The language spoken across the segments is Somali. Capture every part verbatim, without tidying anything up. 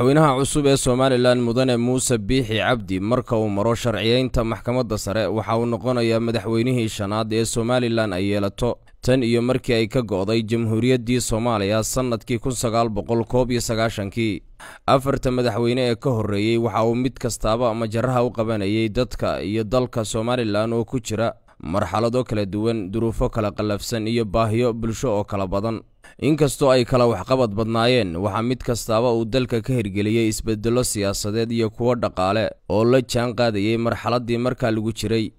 madaxweynaha cusub ee Soomaaliland mudane Muuse Biixi Cabdi marka uu maro sharciyeynta maxkamadda sare waxa uu noqonayaa madaxweynihii shanaad ee Soomaaliland ay yeelato tan iyo markii ay ka go'day Jamhuuriyaddii Soomaaliya sanadkii ألف وتسعمائة وتسعة وتسعين afarta madaxweyne ee ka horeeyay waxa uu mid kastaaba ama jaraha u qabanayay dadka iyo dalka Soomaaliland oo ku jira marxalado kala duwan duruufo kala qalafsan iyo baahiyo bulsho oo kala badan inkastoo ay kala wax qabad badnaayeen waxa mid kastaaba uu dalka ka hirgeliyay isbeddello siyaasadeed iyo kuwo dhaqaale oo la jaan qaadayay marxaladii marka lagu jiray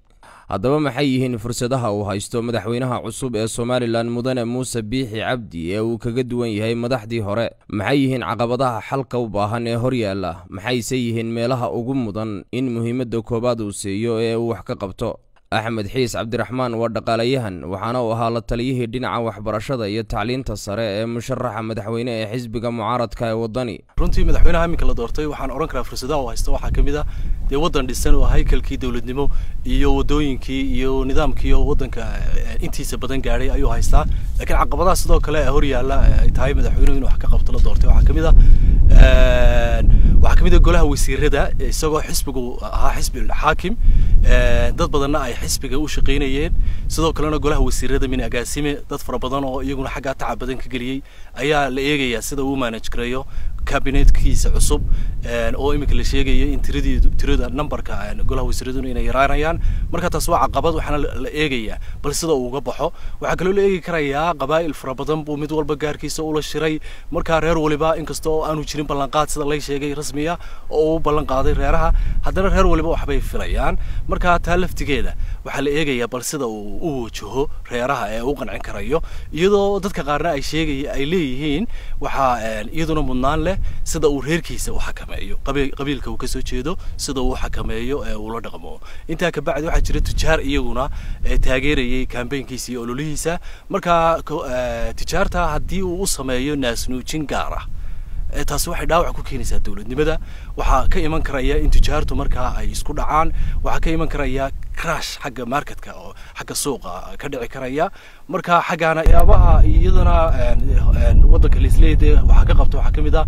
haddaba maxay yihiin fursadaha uu haysto madaxweynaha cusub ee Soomaaliland mudane Muuse Biixi Cabdi ee uu kaga duwan yahay madaxdii hore maxay yihiin caqabadaha xalka u baahan ee hor yaala maxayse yihiin meelaha ugu mudan in muhiimadda koobaad uu siiyo ee uu wax ka qabto أحمد حيس عبد الرحمن ودقاليهن وحانو أها لطليه دينع وحبرشادة يتعلين تصري مشرحة مدحوينة حزبك معارض كاي وضاني رونتي مدحوينة هامي كلا دورتي وحان أورانكرا فرسدا وهايستوحا كميدا دي وضان ديستان وهايكل كي دولد نمو إيو دوين كي إيو نظام كي إيو وضان كا إنتي سبادان قاري أيو هايستا لكن عقبضا صدو كلا هوريا هلا إتهاي مدحوينة وينو حكا قبطلا دورتي وحا كميدا waxaa kamid ah golaha wasiirada isagoo xisbigu ahaa xisbiga xaakim ee dad badan ay xisbiga u shaqeynayeen sidoo kale golaha wasiirada min agaasime dad fara badan oo iyaguna xagaa tacab badan ka galiyay ayaa la eegaya sida uu manage gareeyo kabinetkiisa cusub ee oo imika la sheegay in tirada tirada numberka golaha wasiiradu inay yaraanayaan marka taas waa caqabad waxana la eegaya bal sida uu uga baxo waxa kale oo la eegi karayaa qabaa'il fara badan buu mid walba gaarkiisa u la shiray marka reer waliba inkastoo aanu jirin ballanqaad sida la sheegay rasmiya oo ballan qaaday reeraha haddana reer waliba waxbay filayaan marka taa laftigeeda waxa la eegaya bal sida uu u wajaho reeraha ee u qancin karayo iyadoo dadka qaarna ay sheegay ay leeyihiin waxa iyaduna mudnaan sida uu reerkiisa u xakameeyo qabiilka uu ka soo jeedo sida uu xakameeyo ee uu la dhaqmo inta ka bacdi waxa jira tijaar iyaguna ee taageerayay campaign-kiisa iyo ololihiisa marka tijaarta hadii uu u sameeyo naasnuujin gaar ah ee taas waxay dhaawac ku keenaysaa dawladnimada waxa ka iman karaya in tijaartu marka ay isku dhacaan waxa ka iman karaya crash xagga marketka oo xagga suuqa ka dhici karaya marka xagaana yaabaha iyadana waddanka Lisleede waxa ka qabto waxa kamid ah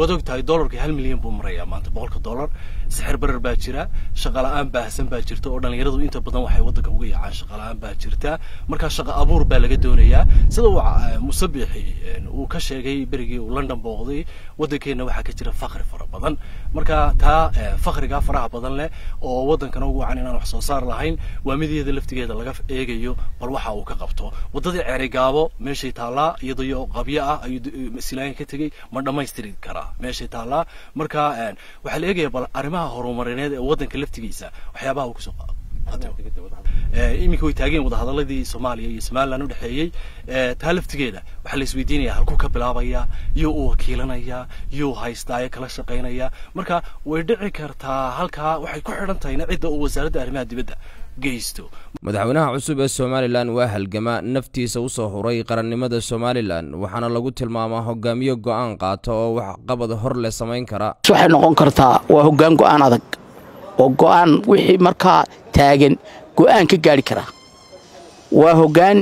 wadogtahay dollarka hal milyan buu maraya maanta boqolka dollar sixir barar baa jira shaqo la'aan baahsan baa jirta oo dhalinyaradu inta badan waxay waddanka uga yaacaan shaqo la'aan baa jirta marka shaqo abuur baa laga doonayaa sida Muuse Biixi uu ka sheegay berigii uu London booqday waddankeena waxa ka jira faqri fara badan marka taa faqriga faraha badan leh oo waddankana ugu wacan inaan wax soo saar lahayn waa midiyada laftigeeda laga eegayo bal waxa uu ka qabto waddada ceerigaabo meeshii taala iyadoo qabya ah ayuu masilaan ka tagay ma dhameystiri kara meeshii taala marka waxa la eegayaa bal arimaha horumarineed ee waddanka laftigiisa waxyaabaha uu ku soo qaatay ee way taageen wada hadaladii Soomaaliya iyo Somaliland u dhaxeeyay ee taalaftigeeda waxa la isweydiinaya halku ka bilaabaya iyo uu wakiilanaya iyo haystaaya kala shaqeynaya marka way dhici kartaa halka waxay ku xidhan tahay ciidda uu wasaaradda arrimaha dibadda geysto madaxweynaha cusub ee Soomaaliland waa halgama naftiisa u soo horay qarannimada Soomaaliland waxana lagu tilmaamaa hogaamiye go'aan qaato oo wax qabad hor leh sameyn kara waxay noqon kartaa waa hogaan go'aan adag oo go'aan wixii marka taagan go'aan ka gaari kara waa hogaan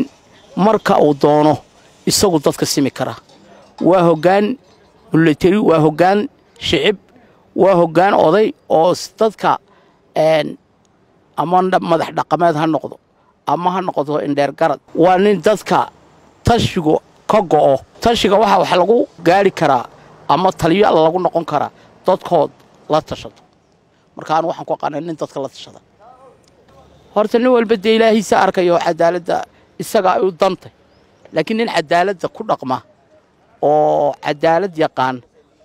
marka uu doono isagu dadka simi kara waa hogaan military waa hogaan shicib waa hogaan oday oo dadka een amanda madax dhaqameed ha noqdo ama ha noqdo indheer garad waa nin dadka tashigo ka go'o tashiga waxa wax lagu gaari kara ama taliyo lagu noqon kara dadkood la tashado marka aan waxaan ku qaadan nin dadka la tashada horta nin walba de ilaahiisa arkayo cadaaladda isaga ay u dantay laakiin nin cadaaladda ku dhaqma oo cadaalad yaqaan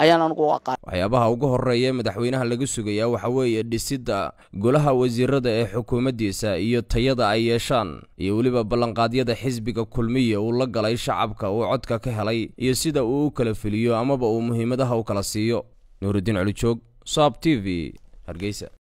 ayaan anigu aqaan waxyaabaha ugu horeeyay madaxweynaha laga sugayaa waxa weeye dhisida golaha wasiirada ee xukuumaddiisa iyo tayada ay yeeshaan iyo waliba ballanqaadyada xisbiga kulmiya uu la galay shacabka uu codka ka helay iyo sida uu u kala filiyo amaba uu muhiimadaha u kala siiyo Nuuridiin Cali Joog Saab T V Hargeysa.